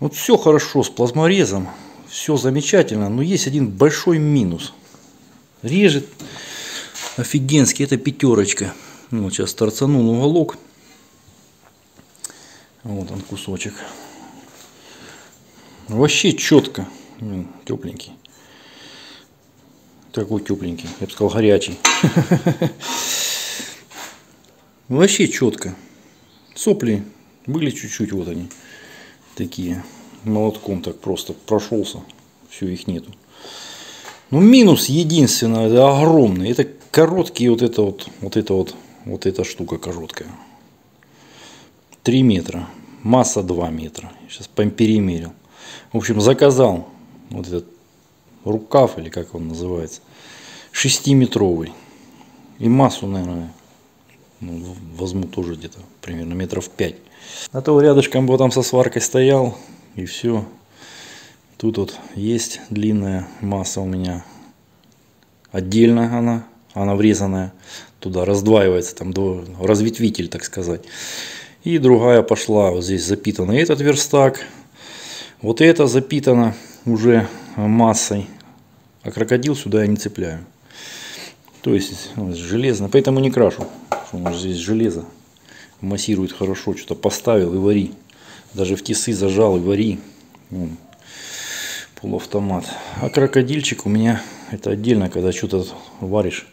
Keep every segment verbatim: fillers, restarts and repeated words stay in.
Вот все хорошо с плазморезом, все замечательно, но есть один большой минус. Режет офигенски, это пятерочка. Вот сейчас торцанул уголок. Вот он кусочек. Вообще четко. Тепленький. Такой тепленький, я бы сказал горячий. Вообще четко. Сопли были чуть-чуть, вот они. Такие молотком так просто прошелся, все, их нету. Но минус единственное, это огромный, это короткие, вот это вот, вот это вот, вот эта штука короткая, три метра, масса два метра, сейчас перемерил. В общем, заказал вот этот рукав, или как он называется, шестиметровый, и массу, наверное, ну, возьму тоже где-то примерно метров пять. А то рядышком бы там со сваркой стоял, и все. Тут вот есть длинная масса у меня. Отдельно она, она врезанная. Туда раздваивается, там разветвитель, так сказать. И другая пошла. Вот здесь запитан этот верстак. Вот это запитано уже массой. А крокодил сюда я не цепляю. То есть железно, поэтому не крашу. У нас здесь железо массирует хорошо, что-то поставил и вари. Даже в тисы зажал и вари. Полуавтомат. А крокодильчик у меня это отдельно, когда что-то варишь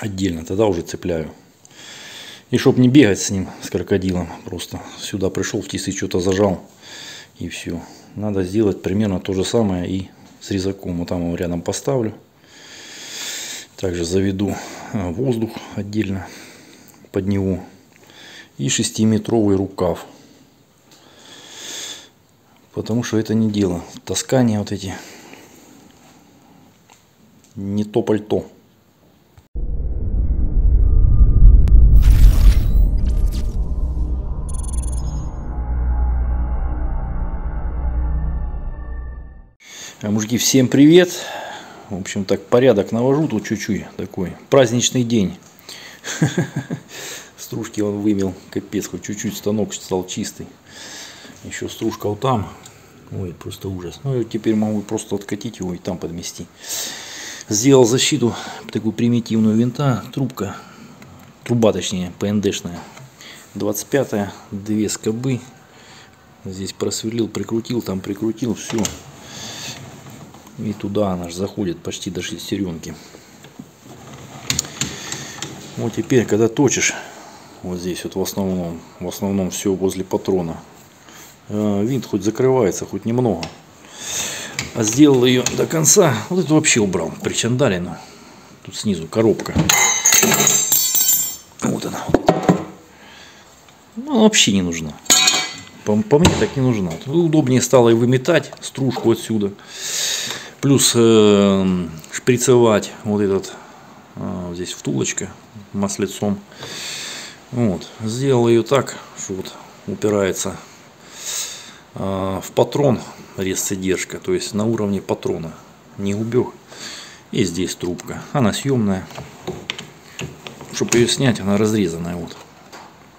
отдельно, тогда уже цепляю. И чтобы не бегать с ним, с крокодилом, просто сюда пришел в тисы, что-то зажал и все. Надо сделать примерно то же самое и с резаком. Вот там его рядом поставлю. Также заведу воздух отдельно под него. И шестиметровый рукав. Потому что это не дело. Таскания вот эти. Не то пальто. А, мужики, всем привет. В общем, так порядок навожу тут чуть-чуть. Такой праздничный день. Стружки он вымел. Капец, хоть чуть-чуть станок стал чистый. Еще стружка вот там. Ой, просто ужас. Ну, теперь могу просто откатить его и там подмести. Сделал защиту такую примитивную винта. Трубка. Труба, точнее, ПНДшная. двадцать пятая. Две скобы. Здесь просверлил, прикрутил, там прикрутил. Все. И туда она же заходит почти до шестеренки. Вот теперь, когда точишь, вот здесь вот в основном, в основном все возле патрона, винт хоть закрывается, хоть немного. А сделал ее до конца, вот это вообще убрал, причандалину. Тут снизу коробка. Вот она. Вот эта. Ну, она вообще не нужна. По, по мне так не нужна. Тут удобнее стало и выметать стружку отсюда. Плюс э, шприцевать вот этот, э, здесь втулочка маслицом. Вот. Сделал ее так, что вот упирается э, в патрон резцедержка, то есть на уровне патрона. Не убег. И здесь трубка. Она съемная. Чтобы ее снять, она разрезанная. Вот.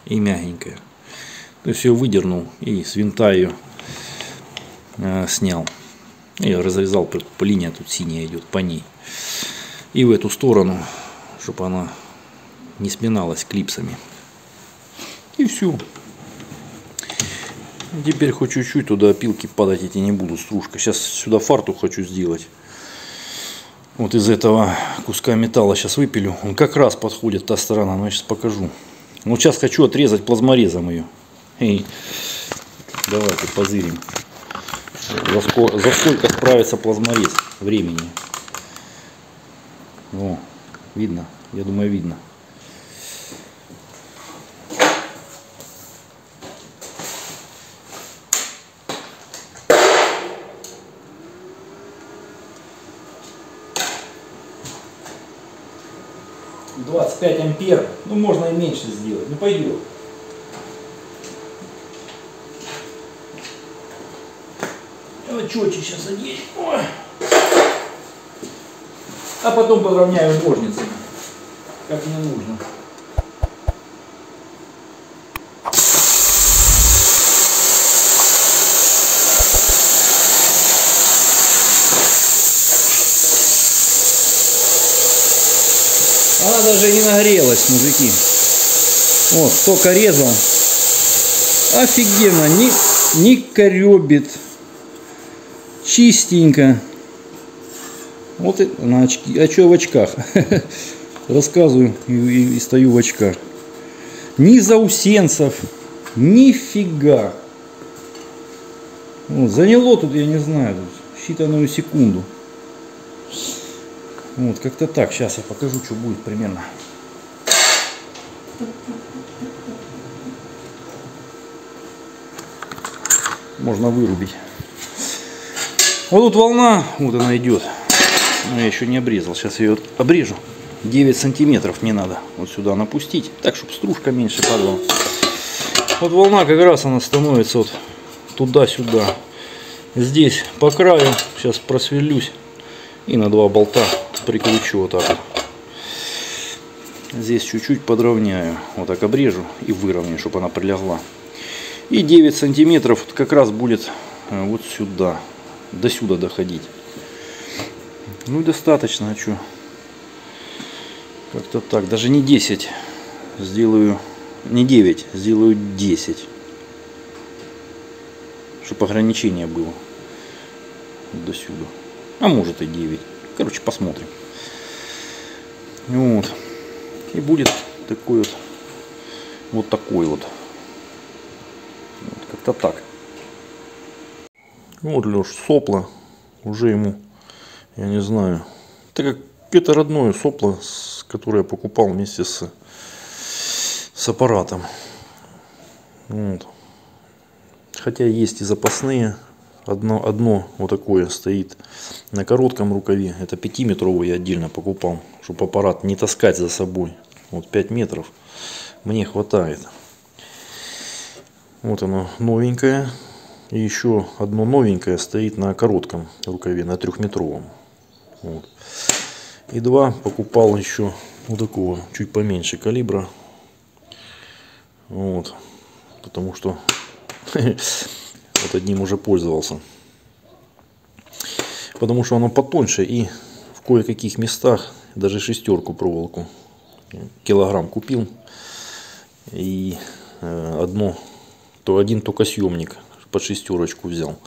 И мягенькая. То есть ее выдернул и с винта ее э, снял. Я разрезал, линия тут синяя идет по ней. И в эту сторону, чтобы она не сминалась клипсами. И все. Теперь хоть чуть-чуть туда опилки падать эти не буду, стружка. Сейчас сюда фартук хочу сделать. Вот из этого куска металла сейчас выпилю. Он как раз подходит, та сторона, но я сейчас покажу. Но сейчас хочу отрезать плазморезом ее. Эй. Давайте позырим. За сколько, за сколько справится плазморез времени? О, видно? Я думаю, видно. двадцать пять ампер. Ну, можно и меньше сделать. Ну, пойдет. Четче сейчас одеть. Ой. А потом подровняю ножницами, как мне нужно. Она даже не нагрелась, мужики. Вот, только резал. Офигенно, не, не корёбит. Чистенько. Вот это на очки. А что в очках? Рассказываю и, и, и стою в очках. Ни заусенцев, нифига. Вот, заняло тут, я не знаю, тут считанную секунду. Вот, как-то так. Сейчас я покажу, что будет примерно. Можно вырубить. Вот тут волна, вот она идет. Но я еще не обрезал. Сейчас ее обрежу. девять сантиметров мне надо вот сюда напустить. Так, чтобы стружка меньше падала. Вот волна как раз она становится вот туда-сюда. Здесь по краю. Сейчас просверлюсь. И на два болта прикручу вот так. Здесь чуть-чуть подровняю. Вот так обрежу и выровняю, чтобы она прилегла. И девять сантиметров как раз будет вот сюда. До сюда доходить. Ну и достаточно, а что? Как-то так. Даже не десять сделаю. Не девять, сделаю десять. Чтобы ограничение было. До сюда. А может и девять. Короче, посмотрим. Вот. И будет такой вот. Вот такой вот. Вот как-то так. Вот Лёш сопло. Уже ему, я не знаю. Так как это родное сопло, которое я покупал вместе с, с аппаратом. Вот. Хотя есть и запасные. Одно, одно вот такое стоит на коротком рукаве. Это пятиметровый я отдельно покупал, чтобы аппарат не таскать за собой. Вот пять метров мне хватает. Вот оно новенькое. И еще одно новенькое стоит на коротком рукаве, на трехметровом. Вот. И два покупал еще вот такого, чуть поменьше калибра. Вот. Потому что вот одним уже пользовался. Потому что оно потоньше и в кое-каких местах даже шестерку проволоку. Килограмм купил. И одно, то один только съемник. Под шестерочку взял.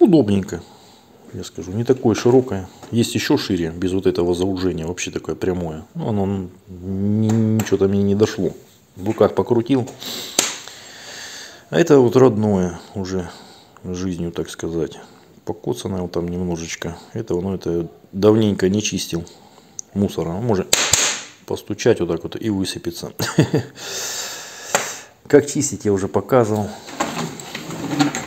Удобненько, я скажу. Не такое широкое. Есть еще шире, без вот этого заужения. Вообще такое прямое. Но оно ничего там мне не дошло. В руках покрутил. А это вот родное уже жизнью, так сказать. Покоцанное вот там немножечко. Это оно это давненько не чистил. Мусора. Может постучать вот так вот и высыпется. Как чистить я уже показывал.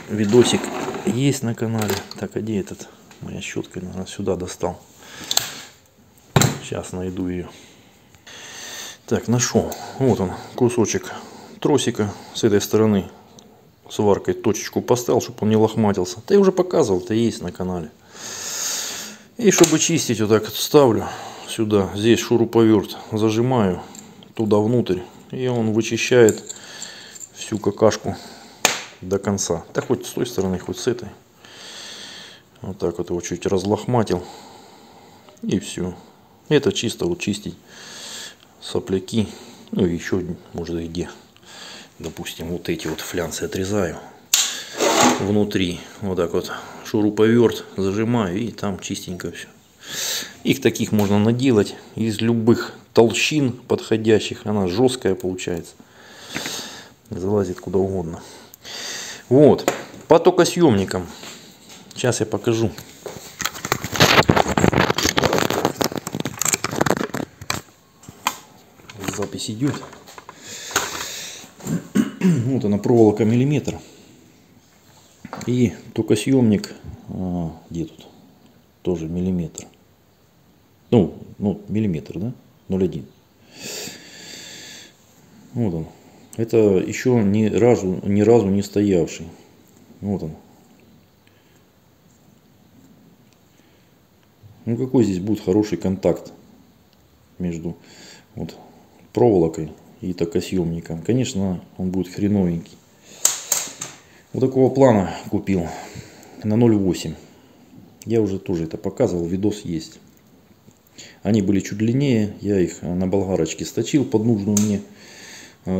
Видосик есть на канале. Так, а где этот? Моя щетка, наверное, сюда достал. Сейчас найду ее. Так, нашел. Вот он, кусочек тросика. С этой стороны сваркой точечку поставил, чтобы он не лохматился. Да я уже показывал, это есть на канале. И чтобы чистить, вот так вот ставлю сюда. Здесь шуруповерт зажимаю туда внутрь. И он вычищает всю какашку до конца. Да хоть с той стороны, хоть с этой. Вот так вот его чуть разлохматил. И все. Это чисто вот чистить сопляки. Ну и еще, может, и где. Допустим, вот эти вот флянцы отрезаю. Внутри. Вот так вот шуруповерт зажимаю. И там чистенько все. Их таких можно наделать из любых толщин подходящих. Она жесткая получается. Залазит куда угодно. Вот. По токосъемникам. Сейчас я покажу. Запись идет. Вот она проволока миллиметр. И токосъемник. А, где тут? Тоже миллиметр. Ну, ну миллиметр, да? ноль один. Вот он. Это еще ни разу, ни разу не стоявший. Вот он. Ну какой здесь будет хороший контакт между вот, проволокой и токосъемником. Конечно, он будет хреновенький. Вот такого плана купил на ноль восемь. Я уже тоже это показывал, видос есть. Они были чуть длиннее, я их на болгарочке сточил под нужную мне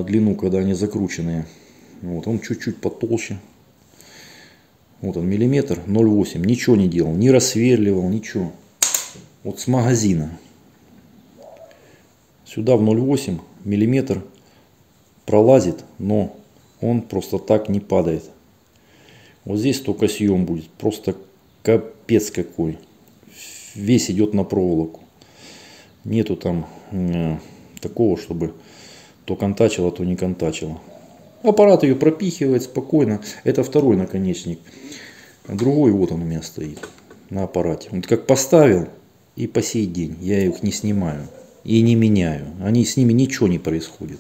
длину, когда они закрученные. Вот, он чуть-чуть потолще. Вот он, миллиметр, ноль восемь. Ничего не делал, не рассверливал, ничего. Вот с магазина. Сюда в ноль восемь миллиметр пролазит, но он просто так не падает. Вот здесь только съем будет. Просто капец какой. Весь идет на проволоку. Нету там э, такого, чтобы то контачило, то не контачило. Аппарат ее пропихивает спокойно. Это второй наконечник. Другой вот он у меня стоит на аппарате. Вот как поставил, и по сей день я их не снимаю и не меняю. Они, с ними ничего не происходит.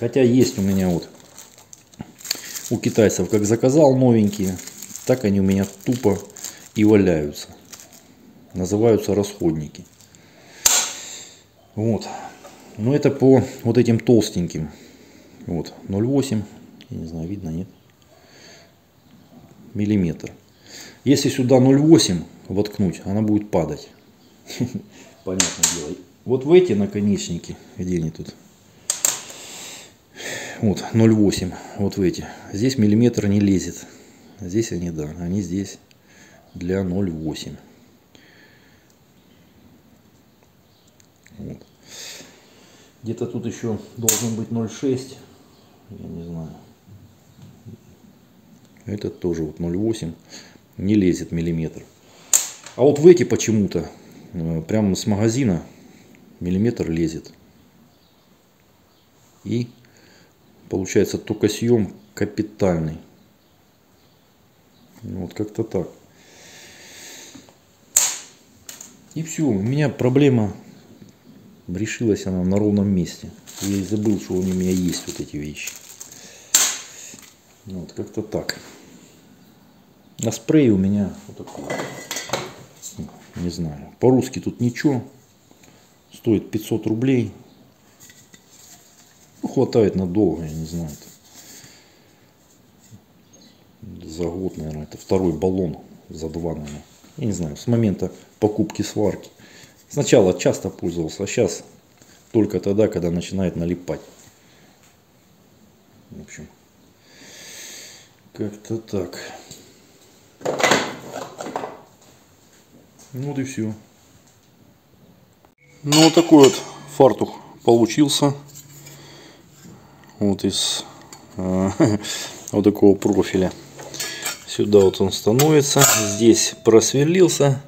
Хотя есть у меня вот у китайцев, как заказал новенькие, так они у меня тупо и валяются. Называются расходники. Вот. Но это по вот этим толстеньким. Вот ноль восемь, я не знаю, видно, нет, миллиметр. Если сюда ноль восемь воткнуть, она будет падать. Понятное дело. Вот в эти наконечники, где они тут? Вот ноль восемь, вот в эти. Здесь миллиметр не лезет. Здесь они, да, они здесь для ноль восемь. Вот. Где-то тут еще должен быть ноль шесть. Я не знаю. Этот тоже вот ноль восемь. Не лезет миллиметр. А вот в эти почему-то прямо с магазина миллиметр лезет. И получается только съем капитальный. Вот как-то так. И все. У меня проблема решилась, она на ровном месте. Я и забыл, что у меня есть вот эти вещи. Вот как-то так. На спрей у меня вот такой. Не знаю. По-русски тут ничего. Стоит пятьсот рублей. Ну, хватает надолго, я не знаю. За год, наверное. Это второй баллон. За два, наверное. Я не знаю. С момента покупки сварки. Сначала часто пользовался, а сейчас только тогда, когда начинает налипать. В общем, как-то так. Ну вот и все. Ну вот такой вот фартух получился. Вот из э, вот такого профиля. Сюда вот он становится. Здесь просверлился.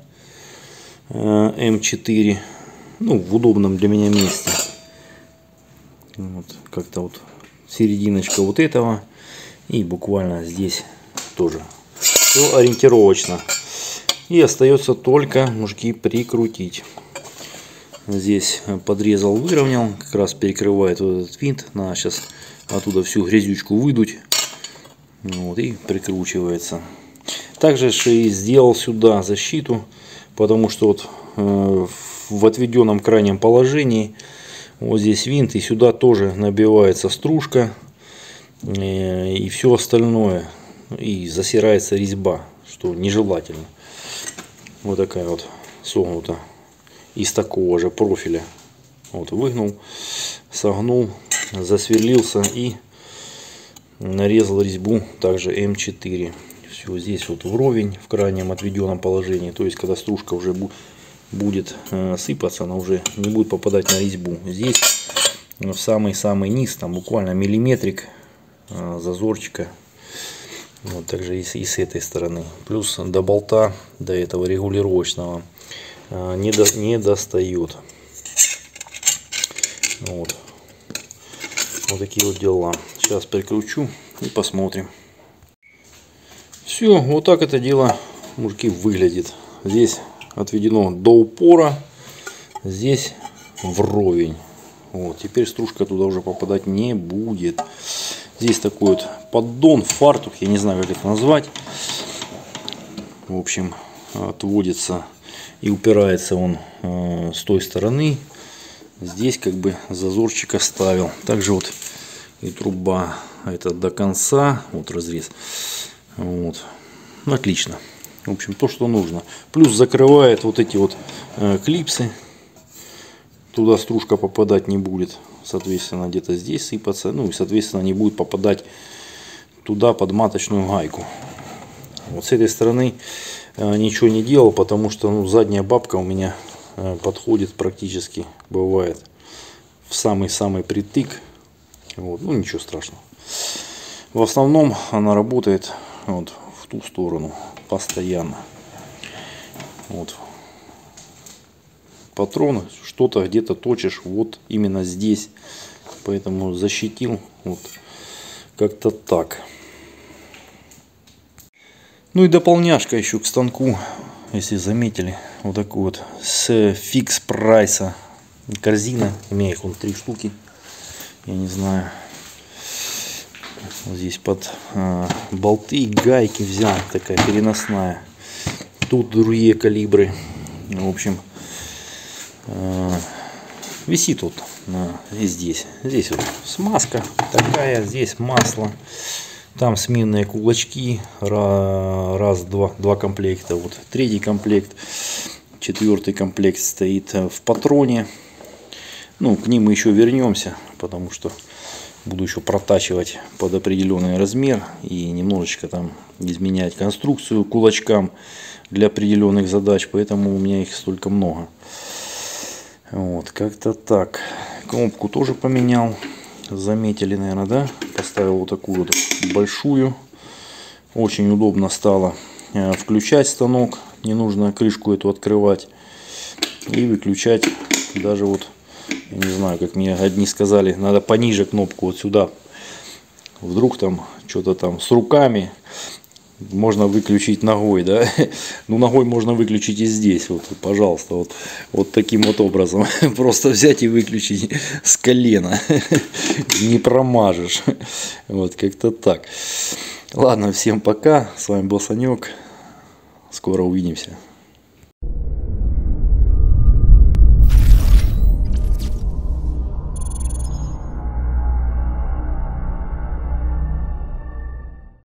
эм четыре, ну, в удобном для меня месте. Вот, как-то вот серединочка вот этого, и буквально здесь тоже все ориентировочно. И остается только мужики прикрутить. Здесь подрезал, выровнял, как раз перекрывает вот этот винт. Надо сейчас оттуда всю грязючку выдуть. Вот, и прикручивается. Также и сделал сюда защиту. Потому что вот э, в отведенном крайнем положении вот здесь винт, и сюда тоже набивается стружка э, и все остальное, и засирается резьба, что нежелательно. Вот такая вот согнута из такого же профиля. Вот выгнул, согнул, засверлился и нарезал резьбу также эм четыре. Все здесь вот вровень в крайнем отведенном положении. То есть, когда стружка уже будет сыпаться, она уже не будет попадать на резьбу. Здесь в самый-самый низ, там буквально миллиметрик зазорчика. Вот также и с этой стороны. Плюс до болта, до этого регулировочного не, до, не достает. Вот. Вот такие вот дела. Сейчас прикручу и посмотрим. Все, вот так это дело, мужики, выглядит. Здесь отведено до упора, здесь вровень. Вот, теперь стружка туда уже попадать не будет. Здесь такой вот поддон, фартух, я не знаю, как это назвать. В общем, отводится и упирается он э, с той стороны. Здесь как бы зазорчик оставил. Также вот и труба, это до конца, вот разрез. Вот, отлично, В общем, то, что нужно. Плюс закрывает вот эти вот э, клипсы. Туда стружка попадать не будет. Соответственно, где-то здесь сыпаться. Ну и, соответственно, не будет попадать туда под маточную гайку. Вот с этой стороны э, ничего не делал, потому что ну, задняя бабка у меня э, подходит практически, бывает, в самый-самый притык. Вот. Ну, ничего страшного. В основном она работает вот в ту сторону постоянно. Вот. Патроны, что-то где-то точишь вот именно здесь. Поэтому защитил вот как-то так. Ну и дополняшка еще к станку, если заметили, вот такой вот с фикс прайса корзина. У меня их вон три штуки. Я не знаю. Вот здесь под э, болты и гайки взял, такая переносная. Тут другие калибры. В общем, э, висит вот на, и здесь. Здесь вот смазка такая, здесь масло. Там сменные кулачки, раз, два, два комплекта, вот третий комплект, четвертый комплект стоит в патроне. Ну, к ним мы еще вернемся, потому что буду еще протачивать под определенный размер и немножечко там изменять конструкцию кулачкам для определенных задач, поэтому у меня их столько много. Вот, как-то так. Кнопку тоже поменял. Заметили, наверное, да? Поставил вот такую вот большую. Очень удобно стало включать станок. Не нужно крышку эту открывать и выключать. Даже вот, я не знаю, как мне одни сказали, надо пониже кнопку, вот сюда. Вдруг там что-то там с руками. Можно выключить ногой, да? Ну, ногой можно выключить и здесь. Вот, пожалуйста, вот, вот таким вот образом. Просто взять и выключить с колена. Не промажешь. Вот, как-то так. Ладно, всем пока. С вами был Санек. Скоро увидимся.